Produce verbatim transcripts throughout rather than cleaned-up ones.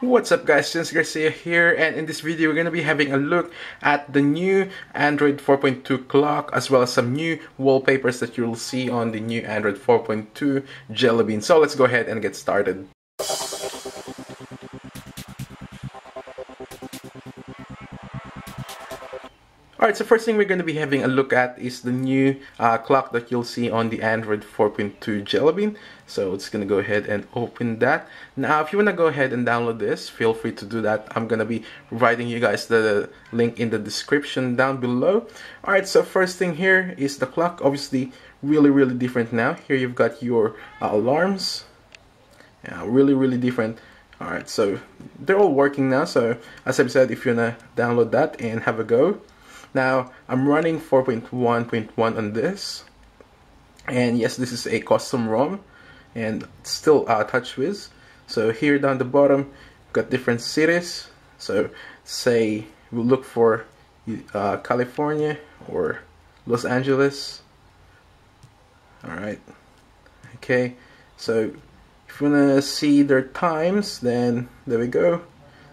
What's up guys, Jens Garcia here, and in this video we're going to be having a look at the new Android four point two clock as well as some new wallpapers that you'll see on the new Android four point two Jellybean. So let's go ahead and get started. Alright, so first thing we're going to be having a look at is the new uh, clock that you'll see on the Android four point two Jellybean. So it's going to go ahead and open that. Now, if you want to go ahead and download this, feel free to do that. I'm going to be providing you guys the link in the description down below. Alright, so first thing here is the clock. Obviously, really, really different now. Here you've got your uh, alarms. Yeah, really, really different. Alright, so they're all working now. So as I've said, if you want to download that and have a go. Now, I'm running four point one point one on this, and yes, this is a custom ROM, and it's still uh, Touch Wiz. So here down the bottom, got different cities. So say we'll look for uh, California or Los Angeles. Alright, okay, so if you want to see their times, then there we go.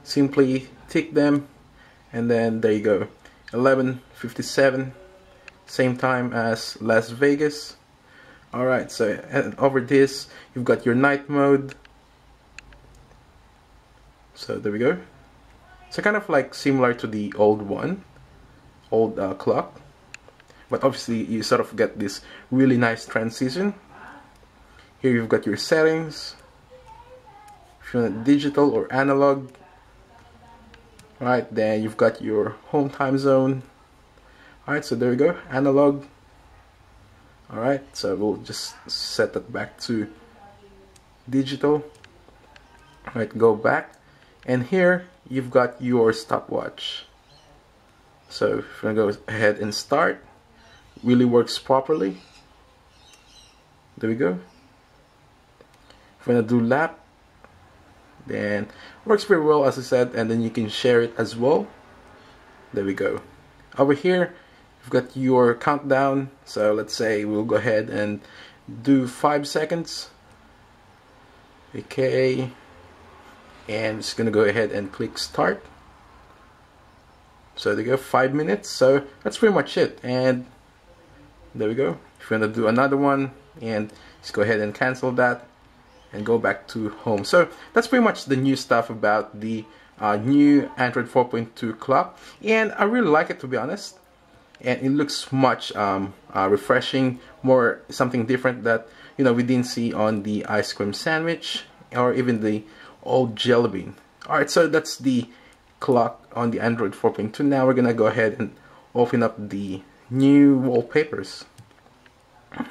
Simply tick them, and then there you go. eleven fifty-seven, same time as Las Vegas. Alright, so and over this you've got your night mode. So there we go. So kind of like similar to the old one, old uh, clock, but obviously you sort of get this really nice transition. Here you've got your settings, if you want digital or analog. Alright, then you've got your home time zone. Alright, so there we go, analog. Alright, so we'll just set that back to digital. Alright, go back. And here, you've got your stopwatch. So if you want to go ahead and start, really works properly. There we go. If you want to do lap, then works pretty well as I said, and then you can share it as well. There we go. Over here you've got your countdown, so let's say we'll go ahead and do five seconds. Okay, and I'm just gonna go ahead and click start. So there you go, five minutes. So that's pretty much it, and there we go. If you want to do another one, and just go ahead and cancel that and go back to home. So that's pretty much the new stuff about the uh, new Android four point two clock, and I really like it, to be honest. And it looks much um, uh, refreshing, more something different that, you know, we didn't see on the ice cream sandwich or even the old Jellybean. Alright, so that's the clock on the Android four point two. Now we're gonna go ahead and open up the new wallpapers.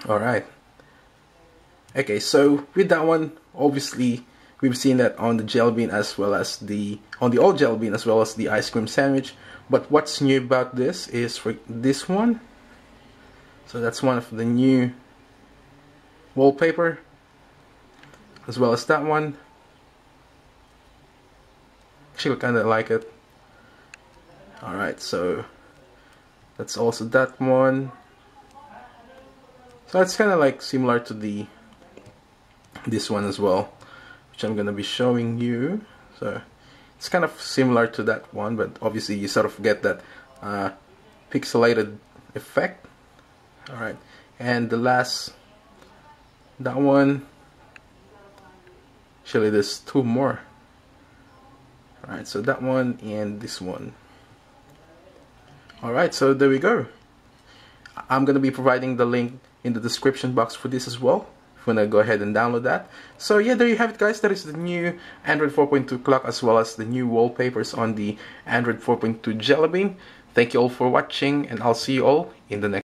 Alright. Okay, so with that one, obviously we've seen that on the Jellybean as well as the on the old Jellybean as well as the ice cream sandwich. But what's new about this is for this one. So that's one of the new wallpaper, as well as that one. Actually, I kind of like it. All right, so that's also that one. So it's kind of like similar to the. This one as well, which I'm gonna be showing you. So it's kind of similar to that one, but obviously you sort of get that uh, pixelated effect. All right, and the last, that one. Actually, there's two more. All right, so that one and this one. All right, so there we go. I'm gonna be providing the link in the description box for this as well. Gonna go ahead and download that. So yeah, there you have it guys, that is the new Android four point two clock as well as the new wallpapers on the Android four point two Jellybean. Thank you all for watching, and I'll see you all in the next